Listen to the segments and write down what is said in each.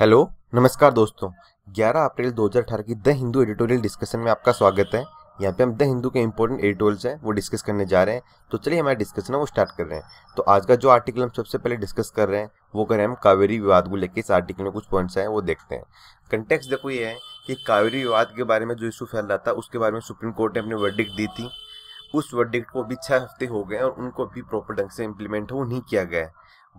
Hello नमस्कार दोस्तों, 11 अप्रैल 2018 की द हिंदू एडिटोरियल डिस्कशन में आपका स्वागत है। यहाँ पे हम द हिंदू के इंपॉर्टेंट एडिटोरियल्स हैं वो डिस्कस करने जा रहे हैं। तो चलिए हमारा डिस्कशन है वो स्टार्ट कर रहे हैं। तो आज का जो आर्टिकल हम सबसे पहले डिस्कस कर रहे हैं वो कर रहे हैं हम कावेरी विवाद को लेकर। इस आर्टिकल में कुछ पॉइंट्स हैं वो देखते हैं। कंटेक्स्ट देखो ये है कि कावेरी विवाद के बारे में जो इशू फैल रहा था उसके बारे में सुप्रीम कोर्ट ने अपनी वर्डिक्ट दी थी। उस वर्डिक्ट को अभी 6 हफ्ते हो गए और उनको अभी प्रॉपर ढंग से इम्प्लीमेंट हो नहीं किया गया है,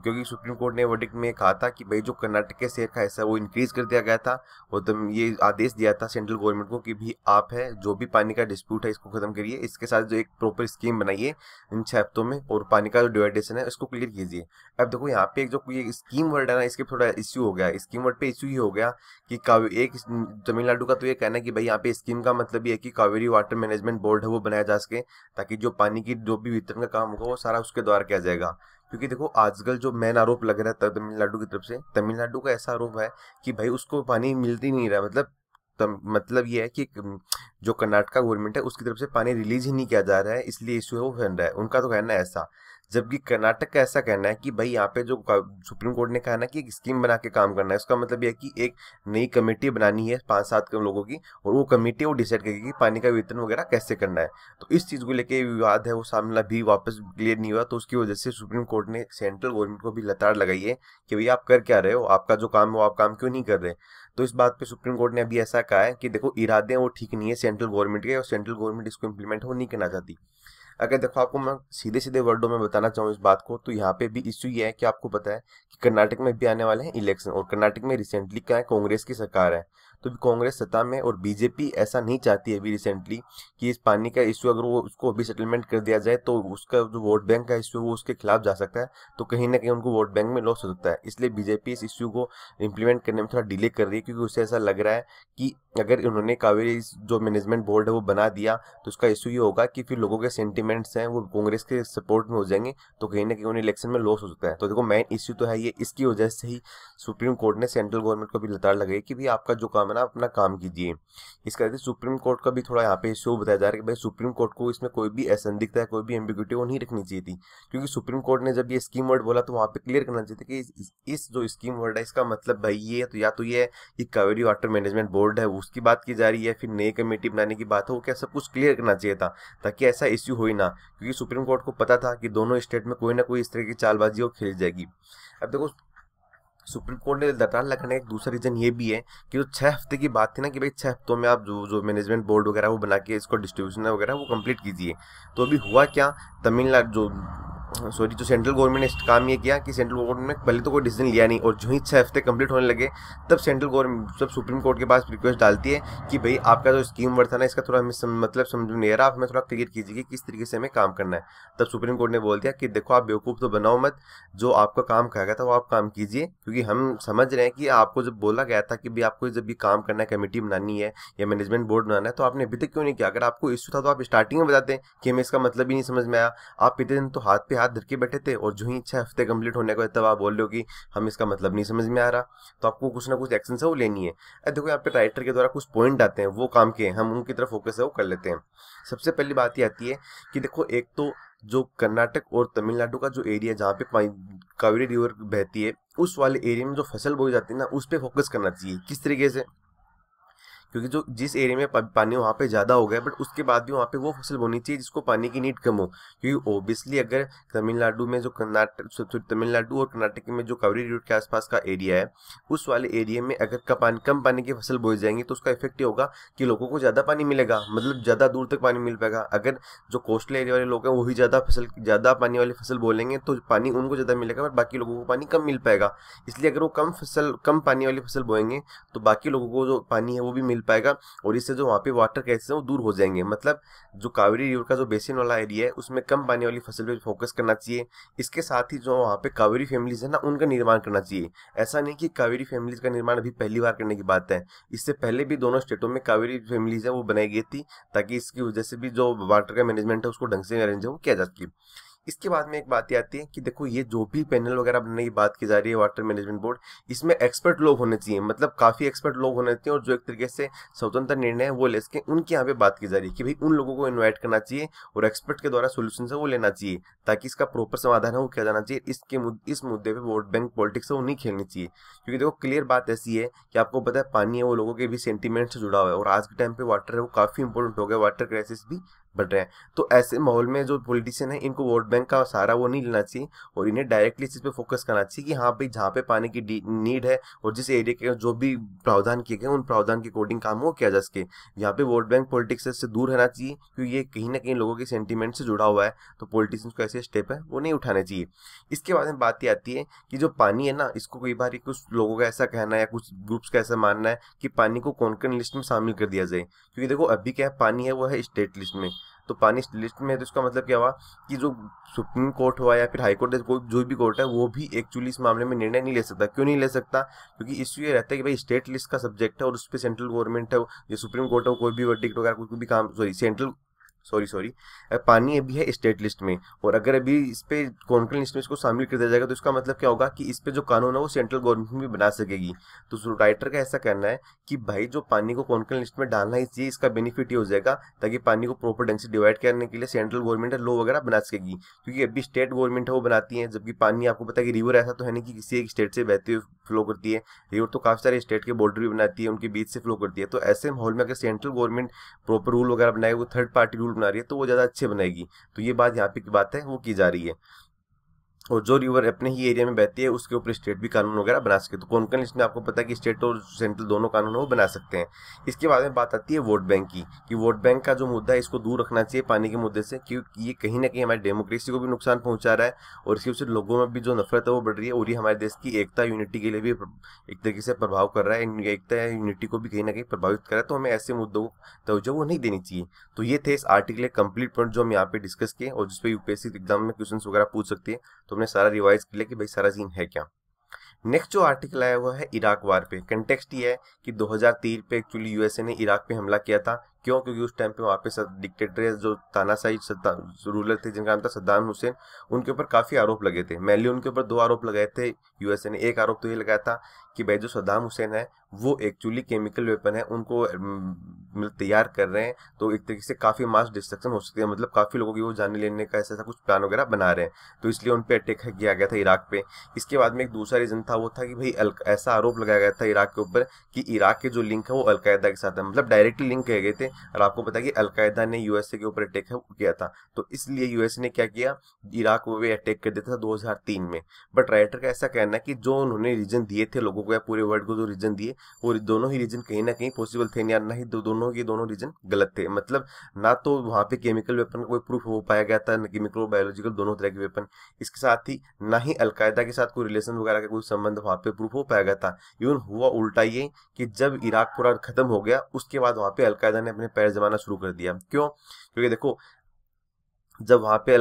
क्योंकि सुप्रीम कोर्ट ने वर्डिक्ट में कहा था कि भाई जो कर्नाटक के शेयर का हिस्सा वो इंक्रीज कर दिया गया था और तब ये आदेश दिया था सेंट्रल गवर्नमेंट को कि भी आप है जो भी पानी का डिस्प्यूट है इसको खत्म करिए, इसके साथ जो एक प्रॉपर स्कीम बनाइए इन 6 हफ्तों में और पानी का जो डिवाइडेशन है उसको क्लियर कीजिए। अब देखो यहाँ पे जो ये स्कीम वर्ड है ना, इसके थोड़ा इश्यू हो गया। स्कीम वर्ड पे इश्यू ही हो गया कि एक तमिलनाडु का तो ये कहना है कि भाई यहाँ पे स्कीम का मतलब ये है कि कावेरी वाटर मैनेजमेंट बोर्ड है वो बनाया जा सके ताकि जो पानी की जो भी वितरण का काम होगा वो सारा उसके द्वारा किया जाएगा। क्योंकि देखो आजकल जो मेन आरोप लग रहा है तमिलनाडु की तरफ से, तमिलनाडु का ऐसा आरोप है कि भाई उसको पानी मिलती नहीं रहा, मतलब ये है कि जो कर्नाटका गवर्नमेंट है उसकी तरफ से पानी रिलीज ही नहीं किया जा रहा है, इसलिए इश्यू है वो फैल रहा है। उनका तो कहना है ऐसा, जबकि कर्नाटक का ऐसा कहना है कि भाई यहाँ पे जो सुप्रीम कोर्ट ने कहना है कि एक स्कीम बना के काम करना है, उसका मतलब यह है कि एक नई कमेटी बनानी है 5-7 लोगों की और वो कमेटी वो डिसाइड करेगी कि पानी का वितरण वगैरह कैसे करना है। तो इस चीज़ को लेके विवाद है वो सामना भी वापस क्लियर नहीं हुआ, तो उसकी वजह से सुप्रीम कोर्ट ने सेंट्रल गवर्नमेंट को भी लताड़ लगाई है कि भैया आप कर क्या रहे हो, आपका जो काम है वो आप काम क्यों नहीं कर रहे। तो इस बात पे सुप्रीम कोर्ट ने अभी ऐसा कहा है कि देखो इरादे वो ठीक नहीं है सेंट्रल गवर्नमेंट के और सेंट्रल गवर्नमेंट इसको इम्प्लीमेंट हो नहीं करना चाहती। अगर देखो आपको मैं सीधे वर्डों में बताना चाहूँ इस बात को, तो यहाँ पे भी इश्यू ये है कि आपको पता है कि कर्नाटक में भी आने वाले हैं इलेक्शन और कर्नाटक में रिसेंटली क्या है कांग्रेस की सरकार है, तो कांग्रेस सत्ता में और बीजेपी ऐसा नहीं चाहती है अभी रिसेंटली कि इस पानी का इश्यू अगर वो उसको अभी सेटलमेंट कर दिया जाए तो उसका जो वोट बैंक का इश्यू वो उसके खिलाफ जा सकता है, तो कहीं ना कहीं उनको वोट बैंक में लॉस हो सकता है। इसलिए बीजेपी इस इश्यू को इम्प्लीमेंट करने में थोड़ा डिले कर रही है, क्योंकि उसे ऐसा लग रहा है कि अगर उन्होंने कावेरी जो मैनेजमेंट बोर्ड है वो बना दिया तो उसका इश्यू ये होगा कि फिर लोगों के सेंटिमेंट्स हैं वो कांग्रेस के सपोर्ट में हो जाएंगे, तो कहीं ना कहीं उन्हें इलेक्शन में लॉस हो सकता है। तो देखो मेन इश्यू तो है ये, इसकी वजह से ही सुप्रीम कोर्ट ने सेंट्रल गवर्नमेंट को भी लताड़ लगाई कि भी आपका जो काम है ना अपना काम कीजिए। इसके अलावा सुप्रीम कोर्ट का भी थोड़ा यहाँ पे इश्यू बताया जा रहा है कि भाई सुप्रीम कोर्ट को इसमें कोई भी असंदिग्धता है, कोई भी एम्बिग्युटी वो नहीं रखनी चाहिए थी, क्योंकि सुप्रीम कोर्ट ने जब ये स्कीम वर्ड बोला तो वहाँ पे क्लियर करना चाहिए कि इस जो स्कीम वर्ड है इसका मतलब भाई ये तो या तो ये है कि कावेरी वाटर मैनेजमेंट बोर्ड है उसकी बात की जा रही है, फिर नई कमेटी बनाने की बात है, वो क्या सब कुछ क्लियर करना चाहिए था ताकि ऐसा इश्यू हो ही ना, क्योंकि सुप्रीम कोर्ट को पता था कि दोनों स्टेट में कोई ना कोई इस तरह की चालबाजी वो खेली जाएगी। अब देखो सुप्रीम कोर्ट ने लताड़ लगाने का एक दूसरा रीज़न ये भी है कि जो 6 हफ्ते की बात थी ना कि भाई 6 हफ्तों में आप जो मैनेजमेंट बोर्ड वगैरह वो बना के इसको डिस्ट्रीब्यूशन वगैरह वो कंप्लीट कीजिए, तो अभी हुआ क्या तमिलनाडु जो सेंट्रल गवर्नमेंट ने काम ये किया कि सेंट्रल गवर्नमेंट ने पहले तो कोई डिसीजन लिया नहीं और जो ही 6 हफ्ते कंप्लीट होने लगे तब सेंट्रल गवर्नमेंट तब सुप्रीम कोर्ट के पास रिक्वेस्ट डालती है कि भाई आपका जो स्कीम वर्ड था ना इसका थोड़ा मतलब समझ नहीं आ रहा, आप हमें थोड़ा क्लियर कीजिए कि किस तरीके से हमें काम करना है। तब सुप्रीम कोर्ट ने बोल दिया कि देखो आप बेवकूफ़ तो बनाओ मत, जो आपका काम कहा गया था वो आप काम कीजिए, क्योंकि हम समझ रहे हैं कि आपको जब बोला गया था कि भाई आपको जब भी काम करना है कमेटी बनानी है या मैनेजमेंट बोर्ड बनाना है तो आपने अभी तक क्यों नहीं किया। अगर आपको इश्यू था तो आप स्टार्टिंग में बताते कि हमें इसका मतलब ही नहीं समझ में आया, आप पिछले दिन तो हाथ पे हाथ धर के बैठे थे और जो ही 6 हफ्ते कंप्लीट होने के बाद तब आप बोल रहे हो कि हम इसका मतलब नहीं समझ में आ रहा, तो आपको कुछ ना कुछ एक्शन है वो लेनी है। देखो यहाँ पे राइटर के द्वारा कुछ पॉइंट आते हैं वो काम के हम उनकी तरफ फोकस है वो कर लेते हैं। सबसे पहली बात ये आती है कि देखो एक तो जो कर्नाटक और तमिलनाडु का जो एरिया जहाँ पे कावेरी रिवर बहती है उस वाले एरिया में जो फसल बोई जाती है ना उस पर फोकस करना चाहिए किस तरीके से, क्योंकि जो जिस एरिया में पानी वहाँ पे ज़्यादा हो गया बट उसके बाद भी वहाँ पे वो फसल बोनी चाहिए जिसको पानी की नीड कम हो, क्योंकि ओबियसली अगर तमिलनाडु में जो तमिलनाडु और कर्नाटक में जो कावेरी रिवर के आसपास का एरिया है उस वाले एरिया में अगर कम पानी की फसल बोई जाएंगी तो उसका इफेक्ट ये होगा कि लोगों को ज़्यादा पानी मिलेगा, मतलब ज़्यादा दूर तक पानी मिल पाएगा। अगर जो कोस्टल एरिया वाले लोग हैं वही ज़्यादा पानी वाली फसल बोलेंगे तो पानी उनको ज़्यादा मिलेगा बट बाकी लोगों को पानी कम मिल पाएगा, इसलिए अगर वो कम पानी वाली फसल बोएंगे तो बाकी लोगों को जो पानी है वो भी मिल पाएगा और इससे जो वहाँ पे वाटर कैसे वो दूर हो जाएंगे। मतलब जो कावेरी रिवर का जो बेसिन वाला एरिया है उसमें कम पानी वाली फसल पे फोकस करना चाहिए। इसके साथ ही जो वहाँ पे कावेरी फैमिलीज है ना उनका निर्माण करना चाहिए, ऐसा नहीं कि कावेरी फैमिलीज का निर्माण अभी पहली बार करने की बात है, इससे पहले भी दोनों स्टेटों में कावेरी फैमिलीज है वो बनाई गई थी ताकि इसकी वजह से भी जो वाटर का मैनेजमेंट है उसको ढंग से अरेंज हो किया जा सके। इसके बाद में एक बात ये आती है कि देखो ये जो भी पैनल वगैरह बनने की बात की जा रही है वाटर मैनेजमेंट बोर्ड, इसमें एक्सपर्ट लोग होने चाहिए, मतलब काफी एक्सपर्ट लोग होने चाहिए और जो एक तरीके से स्वतंत्र निर्णय है वो ले सके, उनकी यहाँ पे बात की जा रही है कि भाई उन लोगों को इन्वाइट करना चाहिए और एक्सपर्ट के द्वारा सोल्यूशन है वो लेना चाहिए ताकि इसका प्रॉपर समाधान है वो किया जाना चाहिए। इस मुद्दे पर वोट बैंक पॉलिटिक्स है वो नहीं खेलनी चाहिए, क्योंकि देखो क्लियर बात ऐसी है कि आपको पता है पानी है वो लोगों के भी सेंटीमेंट से जुड़ा हुआ है और आज के टाइम पे वाटर है वो काफी इंपॉर्टेंट हो गया, वाटर क्राइसिस भी बढ़ रहे हैं। तो ऐसे माहौल में जो पॉलिटिशियन है इनको वोट बैंक का सहारा वो नहीं लेना चाहिए और इन्हें डायरेक्टली इस चीज़ पे फोकस करना चाहिए कि हाँ भाई जहाँ पे पानी की नीड है और जिस एरिया के जो भी प्रावधान किए गए उन प्रावधान के अकॉर्डिंग काम वो किया जा सके। यहाँ पे वोट बैंक पॉलिटिक्स से दूर रहना चाहिए क्योंकि ये कहीं ना कहीं लोगों के सेंटीमेंट से जुड़ा हुआ है, तो पॉलिटिशियंस को ऐसे स्टेप है वो नहीं उठाने चाहिए। इसके बाद में बात ये आती है कि जो पानी है ना, इसको कई बार कुछ लोगों का ऐसा कहना है, कुछ ग्रुप्स का ऐसा मानना है कि पानी को कॉन्करेंट लिस्ट में शामिल कर दिया जाए, क्योंकि देखो अभी क्या पानी है वो है स्टेट लिस्ट में, तो पानी लिस्ट में है तो इसका मतलब क्या हुआ कि जो सुप्रीम कोर्ट हुआ या फिर हाई कोर्ट कोई जो भी कोर्ट है वो भी एक्चुअली इस मामले में निर्णय नहीं ले सकता। क्यों नहीं ले सकता? क्योंकि इश्यू ये रहता है कि भाई स्टेट लिस्ट का सब्जेक्ट है और उस पर सेंट्रल गवर्नमेंट है या सुप्रीम कोर्ट है कोई भी वर्डिक्ट वगैरह कोई भी काम सॉरी पानी अभी है स्टेट लिस्ट में और अगर अभी इस पे कॉन्करेंट लिस्ट में इसको शामिल कर दिया जाएगा तो इसका मतलब क्या होगा कि इस पे जो कानून है वो सेंट्रल गवर्नमेंट भी बना सकेगी। तो राइटर का ऐसा कहना है कि भाई जो पानी को कॉन्करेंट लिस्ट में डालना ही चाहिए, इसका बेनिफिट ये हो जाएगा ताकि पानी को प्रॉपर ढंग से डिवाइड करने के लिए सेंट्रल गवर्नमेंट लॉ वगैरह बना सकेगी, क्योंकि अभी स्टेट गवर्नमेंट है वो बनाती है, जबकि पानी आपको पता है कि रिवर ऐसा तो है नहीं कि किसी एक स्टेट से बहती हुई फ्लो करती है, रिवर तो काफ़ी सारे स्टेट के बॉर्डर भी बनाती है, उनके बीच से फ्लो करती है। तो ऐसे माहौल में अगर सेंट्रल गवर्नमेंट प्रॉपर रूल वगैरह बनाए, वो थर्ड पार्टी रूल बना रही है तो वो ज़्यादा अच्छे बनाएगी। तो ये बात यहाँ पे की बात है वो की जा रही है और जो रिवर अपने ही एरिया में बहती है उसके ऊपर स्टेट भी कानून वगैरह बना सके। तो कॉन्करेंट लिस्ट में आपको पता है कि स्टेट और सेंट्रल दोनों कानून वो बना सकते हैं। इसके बाद में बात आती है वोट बैंक की, कि वोट बैंक का जो मुद्दा है इसको दूर रखना चाहिए पानी के मुद्दे से, क्योंकि ये कहीं ना कहीं हमारी डेमोक्रेसी को भी नुकसान पहुँचा रहा है और इसकी वजह से लोगों में भी जो नफरत है वो बढ़ रही है और ये हमारे देश की एकता यूनिटी के लिए भी एक तरीके से प्रभाव कर रहा है, एकता यूनिटी को भी कहीं ना कहीं प्रभावित कर रहा है। तो हमें ऐसे मुद्दों को तवज्जो वो नहीं देनी चाहिए। तो ये थे इस आर्टिकल के कंप्लीट पॉइंट जो हम यहाँ पे डिस्कस किए और जिसपे यूपीएससी एग्जाम में क्वेश्चन वगैरह पूछ सकती है, तो हमने सारा रिवाइज कर लिया कि भाई सारा सीन है क्या। नेक्स्ट जो आर्टिकल आया हुआ है इराक वार पे, कंटेक्स्ट ये है कि 2003 पे एक्चुअली यूएसए ने इराक पे हमला किया था। क्यों? क्योंकि उस टाइम पे वहाँ पे डिक्टेटर जो तानाशाही रूलर थे जिनका नाम था सद्दाम हुसैन, उनके ऊपर काफ़ी आरोप लगे थे। मेनली उनके ऊपर दो आरोप लगाए थे यूएसए ने। एक आरोप तो ये लगाया था कि भाई जो सद्दाम हुसैन है वो एक्चुअली केमिकल वेपन है उनको तैयार कर रहे हैं, तो एक तरीके से काफ़ी मास डिस्ट्रक्शन हो सकती है, मतलब काफ़ी लोगों की वो जाने लेने का ऐसा कुछ प्लान वगैरह बना रहे हैं, तो इसलिए उन पर अटैक किया गया था इराक पे। इसके बाद में एक दूसरा रीज़न था वो था कि भाई ऐसा आरोप लगाया गया था इराक के ऊपर कि इराक के जो लिंक है वो अलकायदा के साथ है, मतलब डायरेक्टली लिंक कहे गए थे। और आपको पता है कि अलकायदा ने यूएसए के ऊपर अटैक किया था, तो इसलिए यूएसए ने क्या किया, इराक पे अटैक कर दिया था 2003 में। बट राइटर का ऐसा कहना है कि जो उन्होंने रीजन दिए थे लोगों को या पूरे वर्ल्ड को जो रीजन दिए, वो दोनों ही रीजन कहीं ना कहीं पॉसिबल थे या नहीं, दोनों के दोनों रीजन गलत थे। मतलब ना तो वहाँ पे केमिकल वेपन का कोई प्रूफ हो पाया गया था, ना केमिकल बायोलॉजिकल दोनों तरह के वेपन, इसके साथ ही ना ही अलकायदा के साथ कोई रिलेशन वगैरह का कोई संबंध वहाँ पे प्रूफ हो पाया गया था। इवन हुआ उल्टा ये कि जब इराक पूरा खत्म हो गया उसके बाद वहाँ पे अलकायदा ने अपने पैर जमाना शुरू कर दिया। क्यों? क्योंकि देखो जब वहाँ पे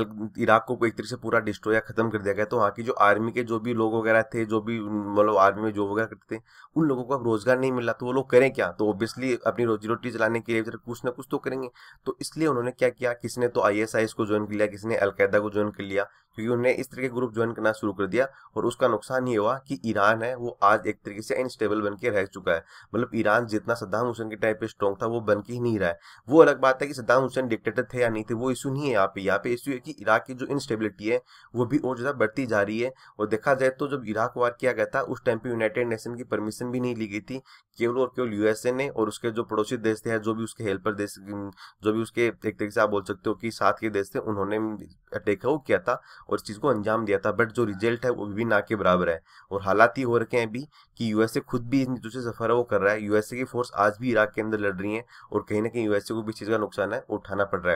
इराक को एक तरीके से पूरा डिस्ट्रॉय या खत्म कर दिया गया तो वहाँ की जो आर्मी के जो भी लोग वगैरह थे, जो भी मतलब आर्मी में जॉब वगैरह करते थे, उन लोगों को अब रोजगार नहीं मिला तो वो लोग करें क्या, तो ऑब्वियसली अपनी रोजी रोटी चलाने के लिए कुछ ना कुछ तो करेंगे। तो इसलिए उन्होंने क्या किया, किसी ने तो ISIS को ज्वाइन कर लिया, किसी ने अलकायदा को ज्वाइन कर लिया, क्योंकि उन्होंने इस तरह के ग्रुप ज्वाइन करना शुरू कर दिया। और उसका नुकसान ये हुआ कि ईरान है वो आज एक तरीके से इनस्टेबल बन के रह चुका है, मतलब ईरान जितना सद्दाम हुसैन के टाइम पे स्ट्रॉन्ग था वो बन के ही नहीं रहा है। वो अलग बात है कि सद्दाम हुसैन डिक्टेटर थे या नहीं थे, वो इशू नहीं है यहाँ पे। यहाँ पे इशू है कि इराक की जो इनस्टेबिलिटी है वो भी और ज़्यादा बढ़ती जा रही है। और देखा जाए तो जब इराक वार किया गया था उस टाइम पे यूनाइटेड नेशन की परमिशन भी नहीं ली गई थी, केवल और केवल USA ने और उसके जो पड़ोसी देश थे, जो भी उसके हेल्पर देश, जो भी उसके एक तरीके से आप बोल सकते हो कि साथ के देश थे, उन्होंने अटैक वो किया था और इस चीज़ को अंजाम दिया था। बट जो रिजल्ट है वो भी ना के बराबर है। और हालात ये हो रखे हैं अभी कि USA खुद भी इन चीज़ों से सफर वो कर रहा है। USA की फोर्स आज भी इराक के अंदर लड़ रही है और कहीं ना कहीं USA को भी चीज़ का नुकसान है उठाना पड़ रहा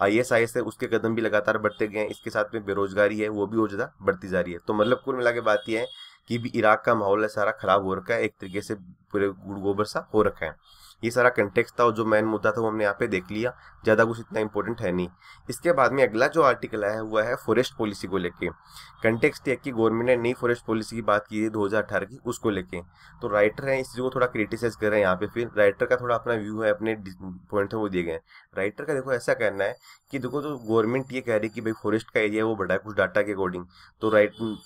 है। ISIS है उसके कदम भी लगातार बढ़ते गए हैं, इसके साथ में बेरोजगारी है वो भी और ज़्यादा बढ़ती जा रही है। तो मतलब कुल मिला के बात यह है कि भी इराक का माहौल है सारा खराब हो रखा है, एक तरीके से पूरे गुड़ गोबर सा हो रखा है। ये सारा कंटेक्स्ट था और जो मेन मुद्दा था वो हमने यहाँ पे देख लिया, ज़्यादा कुछ इतना इंपॉर्टेंट है नहीं। इसके बाद में अगला जो आर्टिकल आया हुआ है फॉरेस्ट पॉलिसी को लेके, कंटेक्स्ट है कि गवर्नमेंट ने नई फॉरेस्ट पॉलिसी की बात की है 2018 की, उसको लेके। तो राइटर हैं इस चीज़ को थोड़ा क्रिटिसाइज कर रहे हैं यहाँ पे, फिर राइटर का थोड़ा अपना व्यू है, अपने पॉइंट है वो दिए गए हैं। राइटर का देखो ऐसा कहना है कि देखो जो गवर्नमेंट ये कह रही है कि भाई फॉरेस्ट का एरिया वो बढ़ा है कुछ डाटा के अकॉर्डिंग, तो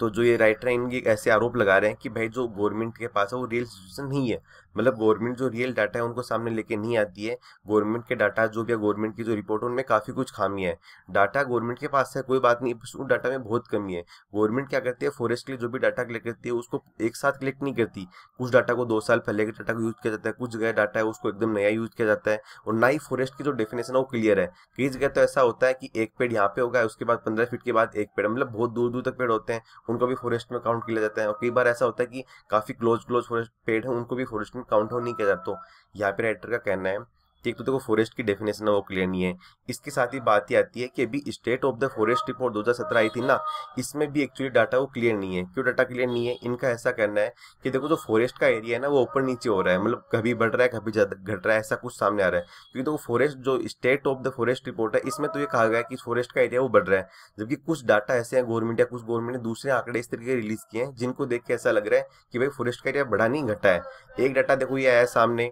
तो जो ये राइटर हैं इनके ऐसे आरोप लगा रहे हैं कि भाई जो गवर्नमेंट के पास है वो रियल सिचुएशन नहीं है, मतलब गवर्नमेंट जो रियल डाटा है उनको सामने लेके नहीं आती है। गवर्नमेंट के डाटा जो भी है, गवर्नमेंट की जो रिपोर्ट है उनमें काफ़ी कुछ खामियां है। डाटा गवर्नमेंट के पास है कोई बात नहीं, उस डाटा में बहुत कमी है। गवर्नमेंट क्या करती है, फॉरेस्ट के लिए जो भी डाटा कलेक्ट करती है उसको एक साथ कलेक्ट नहीं करती। कुछ डाटा को 2 साल पहले के डाटा को यूज़ किया जाता है, कुछ जगह डाटा है उसको एकदम नया यूज़ किया जाता है, और ना ही फॉरेस्ट की जो डेफिनेशन है वो क्लियर है। कई जगह तो ऐसा होता है कि एक पेड़ यहाँ पे होगा, उसके बाद 15 फीट के बाद एक पेड़, मतलब बहुत दूर दूर तक पेड़ होते हैं, उनको भी फॉरेस्ट में काउंट किया जाता है। और कई बार ऐसा होता है कि काफी क्लोज फॉरेस्ट पेड़ है, उनको भी फॉरेस्ट में काउंट नहीं किया जाता। तो यहाँ पे राइटर का कहना है कि तो देखो फॉरेस्ट की डेफिनेशन है वो क्लियर नहीं है। इसके साथ ही बात ये आती है कि अभी state of the forest report 2017 आई थी ना, इसमें भी एक्चुअली डाटा वो क्लियर नहीं है। क्यों डाटा क्लियर नहीं है, इनका ऐसा कहना है कि देखो जो फॉरेस्ट का एरिया है ना वो ऊपर नीचे हो रहा है, मतलब कभी बढ़ रहा है कभी ज़्यादा घट रहा है, ऐसा कुछ सामने आ रहा है। क्योंकि देखो फॉरेस्ट जो state of the forest report है इसमें तो ये कहा गया है कि फॉरेस्ट का एरिया वो बढ़ रहा है, जबकि कुछ डाटा ऐसे हैं गवर्नमेंट या कुछ गवर्नमेंट ने दूसरे आंकड़े इस तरीके रिलीज किए हैं जिनको देख के ऐसा लग रहा है कि भाई फॉरेस्ट का एरिया बढ़ा नहीं घटा है। एक डाटा देखो ये आया सामने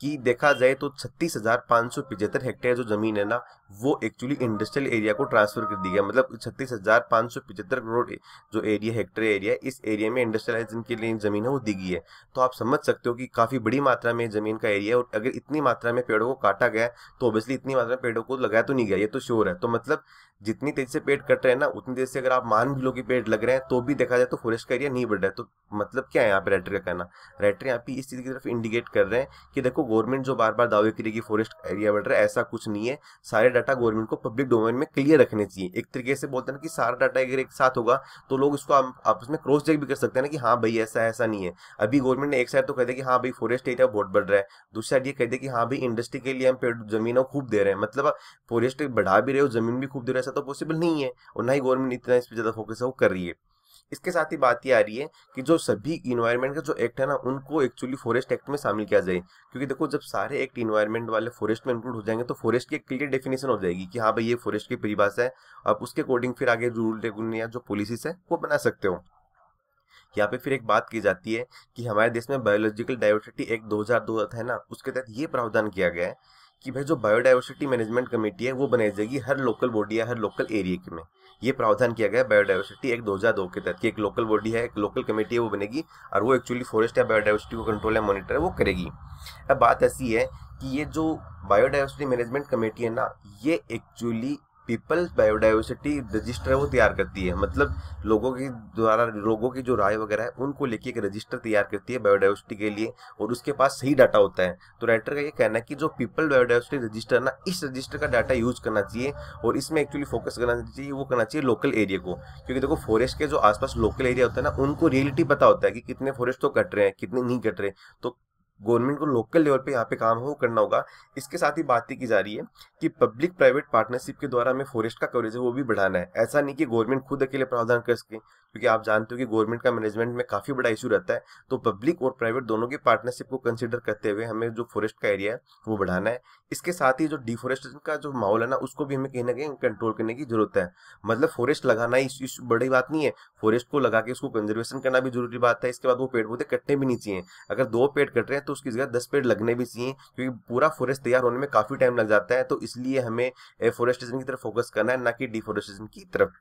कि देखा जाए तो 36,575 हेक्टेयर जो जमीन है ना वो एक्चुअली इंडस्ट्रियल एरिया को ट्रांसफर कर दी गया, मतलब 36,575 करोड़ जो एरिया हेक्टेयर एरिया है इस एरिया में इंडस्ट्रियलाइजेशन के लिए जमीन है वो दी गई है। तो आप समझ सकते हो कि काफ़ी बड़ी मात्रा में जमीन का एरिया है, और अगर इतनी मात्रा में पेड़ों को काटा गया तो ऑब्वियसली इतनी मात्रा में पेड़ों को लगाया तो नहीं गया, ये तो श्योर है। तो मतलब जितनी तेजी से पेड़ कट रहे हैं ना उतनी तेजी से अगर आप मान भी लो कि पेड़ लग रहे हैं तो भी देखा जाए तो फॉरेस्ट का एरिया नहीं बढ़ रहा है। तो मतलब क्या है यहाँ पे राइटर का कहना, राइटर यहाँ पे इस चीज़ की तरफ इंडिकेट कर रहे हैं कि देखो गवर्नमेंट जो बार बार दावे करेगी कि फॉरेस्ट एरिया बढ़ रहा है, ऐसा कुछ नहीं है। सारे डाटा गवर्नमेंट को पब्लिक डोमेन में क्लियर रखने चाहिए। एक तरीके से बोलते हैं ना कि सारा डाटा अगर एक साथ होगा तो लोग इसको आपस में क्रॉस चेक भी कर सकते हैं ना कि हाँ भाई ऐसा ऐसा नहीं है। अभी गवर्नमेंट ने एक साइड तो कह दिया कि हाँ भाई फॉरेस्ट एरिया बहुत बढ़ रहा है, दूसरी साइड ये कह दिया कि हाँ भाई इंडस्ट्री के लिए हम पेड़ जमीनों खूब दे रहे हैं, मतलब फॉरेस्ट बढ़ा भी रहे हो जमीन भी खूब दे रहे, तो पॉसिबल नहीं है, और ना ही गवर्नमेंट इतना इस पे ज्यादा फोकस वो कर रही है। इसके साथ ही बात ये आ रही है कि जो सभी इन्वायरमेंट का जो एक्ट है ना उनको एक्चुअली फॉरेस्ट एक्ट में शामिल किया जाए, क्योंकि देखो जब सारे एक्ट इन्वायरमेंट वाले फॉरेस्ट में इंक्लूड हो जाएंगे तो फॉरेस्ट की एक क्लियर डेफिनेशन हो जाएगी कि हाँ भाई ये फॉरेस्ट की परिभाषा है। आप उसके अकॉर्डिंग फिर आगे रूल रेगुल या जो पॉलिसीज है वो बना सकते हो। यहाँ पे फिर एक बात की जाती है कि हमारे देश में बायोलॉजिकल डाइवर्सिटी एक्ट 2002 है ना, उसके तहत ये प्रावधान किया गया है कि भाई जो बायोडाइवर्सिटी मैनेजमेंट कमेटी है वो बनाई जाएगी हर लोकल बॉडी या हर लोकल एरिया में। ये प्रावधान किया गया है बायोडाइवर्सिटी एक्ट 2002 के तहत कि एक लोकल बॉडी है, एक लोकल कमेटी है वो बनेगी, और वो एक्चुअली फॉरेस्ट या बायोडाइवर्सिटी को कंट्रोल या मॉनिटर है वो करेगी। अब बात ऐसी है कि ये जो बायोडाइवर्सिटी मैनेजमेंट कमेटी है ना ये एक्चुअली पीपल बायोडाइवर्सिटी रजिस्टर वो तैयार करती है, मतलब लोगों के द्वारा लोगों की जो राय वगैरह है उनको लेके एक रजिस्टर तैयार करती है बायोडाइवर्सिटी के लिए, और उसके पास सही डाटा होता है। तो राइटर का ये कहना है कि जो पीपल बायोडाइवर्सिटी रजिस्टर ना इस रजिस्टर का डाटा यूज करना चाहिए, और इसमें एक्चुअली फोकस करना चाहिए वो करना चाहिए लोकल एरिया को, क्योंकि देखो फॉरेस्ट के जो आसपास लोकल एरिया होता है ना उनको रियलिटी पता होता है कि कितने फॉरेस्ट तो कट रहे हैं कितने नहीं कट रहे, तो गवर्नमेंट को लोकल लेवल पे यहाँ पे काम हो करना होगा। इसके साथ ही बात की जा रही है कि पब्लिक प्राइवेट पार्टनरशिप के द्वारा हमें फॉरेस्ट का कवरेज है वो भी बढ़ाना है, ऐसा नहीं कि गवर्नमेंट खुद अकेले प्रावधान कर सके, क्योंकि आप जानते हो कि गवर्नमेंट का मैनेजमेंट में काफ़ी बड़ा इशू रहता है। तो पब्लिक और प्राइवेट दोनों की पार्टनरशिप को कंसिडर करते हुए हमें जो फॉरेस्ट का एरिया है वो बढ़ाना है। इसके साथ ही जो डिफॉरेस्टेशन का जो माहौल है ना उसको भी हमें कहीं ना कहीं कंट्रोल करने की जरूरत है, मतलब फॉरेस्ट लगाना ही बड़ी बात नहीं है, फॉरेस्ट को लगा के उसको कंजर्वेशन करना भी जरूरी बात है। इसके बाद वो पेड़ पौधे कटने भी नहीं चाहिए, अगर 2 पेड़ कट रहे हैं तो उसकी जगह 10 पेड़ लगने भी चाहिए, क्योंकि पूरा फॉरेस्ट तैयार होने में काफ़ी टाइम लग जाता है। तो इसलिए हमें फॉरेस्टेशन की तरफ फोकस करना है, ना कि डिफॉरेस्टेशन की तरफ।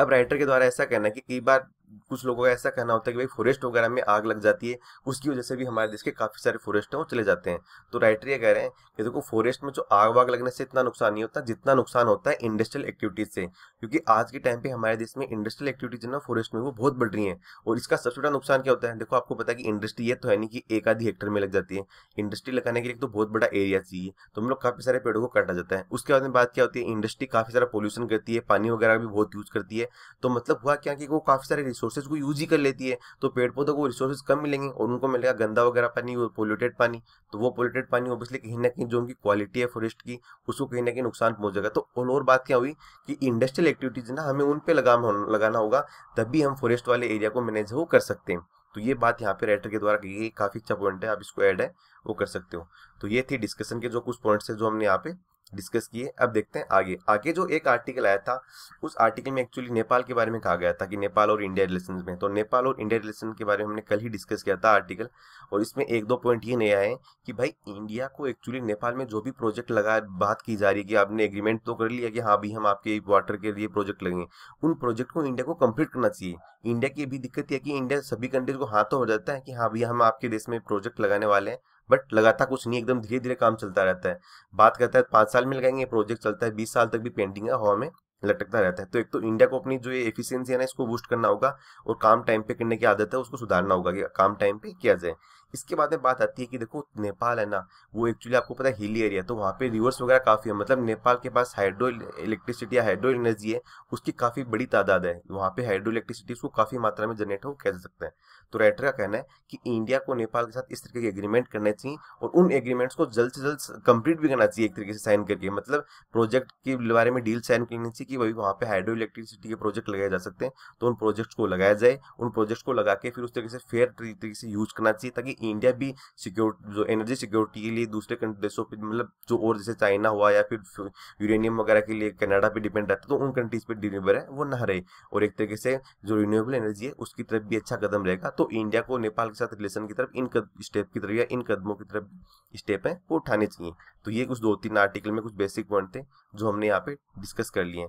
अब राइटर के द्वारा ऐसा कहना है कि कई बार कुछ लोगों का ऐसा कहना होता है कि भाई फॉरेस्ट वगैरह में आग लग जाती है, उसकी वजह से भी हमारे देश के काफ़ी सारे फॉरेस्ट हैं वो चले जाते हैं। तो राइटर ये कह रहे हैं कि देखो फॉरेस्ट में जो आग वाग लगने से इतना नुकसान नहीं होता जितना नुकसान होता है इंडस्ट्रियल एक्टिविटीज़ से, क्योंकि आज के टाइम पे हमारे देश में इंडस्ट्रियल एक्टिविटीज़ ना फॉरेस्ट में वो बहुत बढ़ रही है। और इसका सबसे बड़ा नुकसान क्या होता है, देखो आपको पता है कि इंडस्ट्री ये तो है नहीं कि एक आधी हेक्टर में लग जाती है, इंडस्ट्री लगाने के लिए तो बहुत बड़ा एरिया चाहिए, तो हम लोग काफ़ी सारे पेड़ों को काटा जाता है। उसके बाद में बात क्या होती है, इंडस्ट्री काफ़ी सारा पॉल्यूशन करती है, पानी वगैरह भी बहुत यूज करती है। तो मतलब हुआ क्या कि वो काफ़ी सारे रिसोर्सेज को यूज ही कर लेती है, तो पेड़ पौधों को रिसोर्सेज कम मिलेंगे और उनको मिलेगा गंदा वगैरह पानी, वो पोल्यूटेड पानी। तो वो पोल्यूटेड पानी ऑब्वियसली कहीं ना कहीं जो उनकी क्वालिटी है फॉरेस्ट की उसको कहीं ना कहीं नुकसान पहुंचेगा। तो और बात क्या हुई कि इंडस्ट्रियल एक्टिविटीज़ ना हमें उन पर लगाना होगा, तभी हम फॉरेस्ट वाले एरिया को मैनेज वो कर सकते हैं। तो ये बात यहाँ पे राइटर के द्वारा कही गई, काफ़ी अच्छा पॉइंट है, आप इसको ऐड है वो कर सकते हो। तो ये थी डिस्कशन के जो कुछ पॉइंट्स है जो हमने यहाँ पे डिस्कस किए। अब देखते हैं आगे। आगे जो एक आर्टिकल आया था उस आर्टिकल में एक्चुअली नेपाल के बारे में कहा गया था कि नेपाल और इंडिया रिलेशन में, तो नेपाल और इंडिया रिलेशन के बारे में हमने कल ही डिस्कस किया था आर्टिकल। और इसमें एक दो पॉइंट ये नया है कि भाई इंडिया को एक्चुअली नेपाल में जो भी प्रोजेक्ट लगा, बात की जा रही है कि आपने एग्रीमेंट तो कर लिया कि हाँ भी हम आपके वाटर के लिए प्रोजेक्ट लगेंगे, उन प्रोजेक्ट को इंडिया को कंप्लीट करना चाहिए। इंडिया की भी दिक्कत यह कि इंडिया सभी कंट्रीज को हाथों हो जाता है कि हाँ भैया हम आपके देश में प्रोजेक्ट लगाने वाले हैं, बट लगातार कुछ नहीं, एकदम धीरे धीरे काम चलता रहता है। बात करता है 5 साल में लगाएंगे, प्रोजेक्ट चलता है 20 साल तक भी पेंडिंग है, हवा में लटकता रहता है। तो एक तो इंडिया को अपनी जो ये एफिशिएंसी है ना इसको बूस्ट करना होगा, और काम टाइम पे करने की आदत है उसको सुधारना होगा कि काम टाइम पे किया जाए। इसके बाद में बात आती है कि देखो नेपाल है ना वो एक्चुअली आपको पता है हिली एरिया, तो वहाँ पे रिवर्स वगैरह काफ़ी है, मतलब नेपाल के पास हाइड्रो इलेक्ट्रिसिटी या हाइड्रो एनर्जी है उसकी काफ़ी बड़ी तादाद है, वहाँ पे हाइड्रो इलेक्ट्रिसिटी उसको काफ़ी मात्रा में जनरेट हो कह सकते हैं। तो राइटर का कहना है कि इंडिया को नेपाल के साथ इस तरीके के एग्रीमेंट करने चाहिए और उन एग्रीमेंट्स को जल्द से जल्द कंप्लीट भी करना चाहिए एक तरीके से साइन करके, मतलब प्रोजेक्ट के बारे में डील साइन करनी चाहिए कि भाई वहाँ पे हाइड्रो इलेक्ट्रिसिटी के प्रोजेक्ट लगाए जा सकते हैं, तो उन प्रोजेक्ट्स को लगाया जाए, उन प्रोजेक्ट्स को लगा के फिर उस तरीके से फेयर तरीके से यूज करना चाहिए, ताकि इंडिया भी सिक्योरिटी जो एनर्जी सिक्योरिटी के लिए दूसरे देशों पर, मतलब जो और जैसे चाइना हुआ या फिर यूरेनियम वगैरह के लिए कनाडा पे डिपेंड रहता है, तो उन कंट्रीज पर डिपेंडेंट है वो ना रहे, और एक तरीके से जो रिन्यूएबल एनर्जी है उसकी तरफ भी अच्छा कदम रहेगा। तो इंडिया को नेपाल के साथ रिलेशन की तरफ इन स्टेप की तरफ या इन कदमों की तरफ स्टेप है वो उठाने चाहिए। तो ये कुछ 2-3 आर्टिकल में कुछ बेसिक पॉइंट थे जो हमने यहाँ पे डिस्कस कर लिए।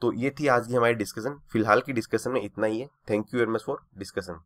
तो ये थी आज की हमारी डिस्कशन। फिलहाल की डिस्कशन में इतना ही है। Thank you very much for discussion.